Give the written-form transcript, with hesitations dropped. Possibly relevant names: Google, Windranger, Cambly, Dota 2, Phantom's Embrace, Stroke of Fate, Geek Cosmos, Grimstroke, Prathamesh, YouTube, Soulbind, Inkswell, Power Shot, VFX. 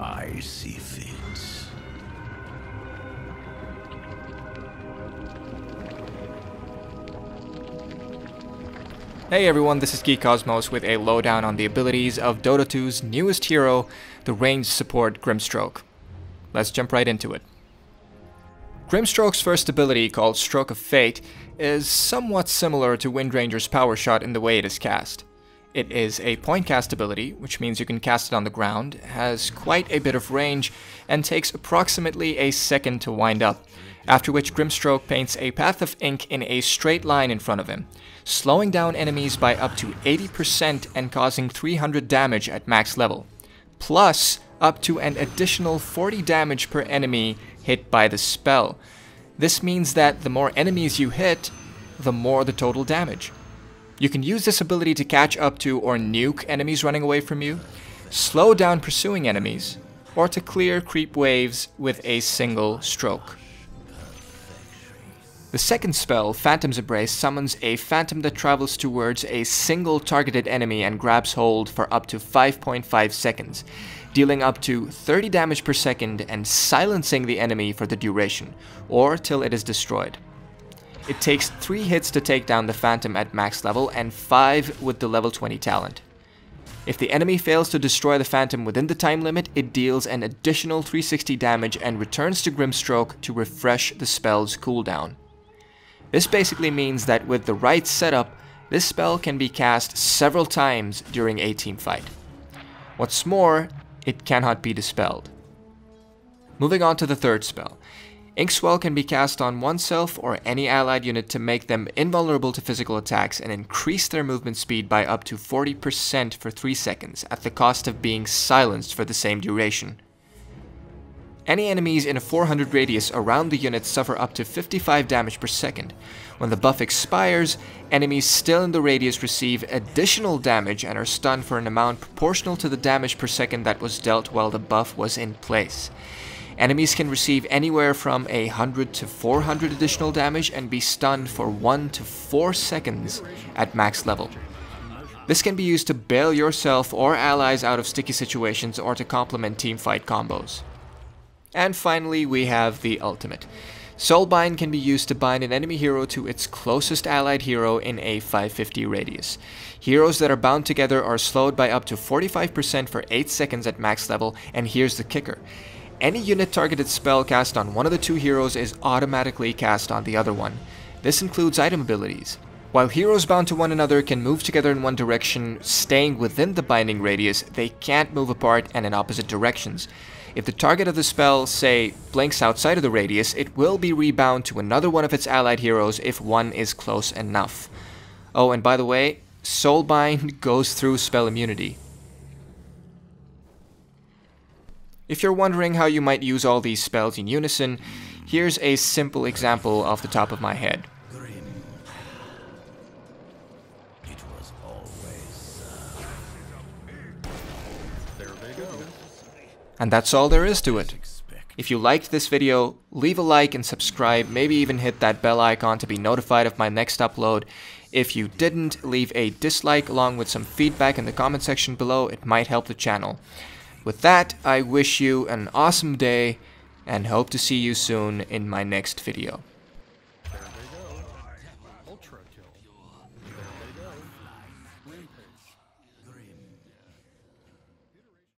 I see fit. Hey everyone, this is Geek Cosmos with a lowdown on the abilities of Dota 2's newest hero, the ranged support Grimstroke. Let's jump right into it. Grimstroke's first ability, called Stroke of Fate, is somewhat similar to Windranger's Power Shot in the way it is cast. It is a point cast ability, which means you can cast it on the ground, has quite a bit of range, and takes approximately a second to wind up, after which Grimstroke paints a path of ink in a straight line in front of him, slowing down enemies by up to 80% and causing 300 damage at max level, plus up to an additional 40 damage per enemy hit by the spell. This means that the more enemies you hit, the more the total damage. You can use this ability to catch up to or nuke enemies running away from you, slow down pursuing enemies, or to clear creep waves with a single stroke. The second spell, Phantom's Embrace, summons a phantom that travels towards a single targeted enemy and grabs hold for up to 5.5 seconds, dealing up to 30 damage per second and silencing the enemy for the duration, or till it is destroyed. It takes 3 hits to take down the phantom at max level and 5 with the level 20 talent. If the enemy fails to destroy the phantom within the time limit, it deals an additional 360 damage and returns to Grimstroke to refresh the spell's cooldown. This basically means that with the right setup, this spell can be cast several times during a team fight. What's more, it cannot be dispelled. Moving on to the third spell. Inkswell can be cast on oneself or any allied unit to make them invulnerable to physical attacks and increase their movement speed by up to 40% for 3 seconds at the cost of being silenced for the same duration. Any enemies in a 400 radius around the unit suffer up to 55 damage per second. When the buff expires, enemies still in the radius receive additional damage and are stunned for an amount proportional to the damage per second that was dealt while the buff was in place. Enemies can receive anywhere from 100 to 400 additional damage and be stunned for 1 to 4 seconds at max level. This can be used to bail yourself or allies out of sticky situations or to complement teamfight combos. And finally, we have the ultimate. Soulbind can be used to bind an enemy hero to its closest allied hero in a 550 radius. Heroes that are bound together are slowed by up to 45% for 8 seconds at max level, and here's the kicker. Any unit targeted spell cast on one of the 2 heroes is automatically cast on the other one. This includes item abilities. While heroes bound to one another can move together in one direction, staying within the binding radius, they can't move apart and in opposite directions. If the target of the spell, say, blinks outside of the radius, it will be rebound to another one of its allied heroes if one is close enough. Oh, and by the way, Soulbind goes through spell immunity. If you're wondering how you might use all these spells in unison, here's a simple example off the top of my head. And that's all there is to it. If you liked this video, leave a like and subscribe, maybe even hit that bell icon to be notified of my next upload. If you didn't, leave a dislike along with some feedback in the comment section below, it might help the channel. With that, I wish you an awesome day and hope to see you soon in my next video.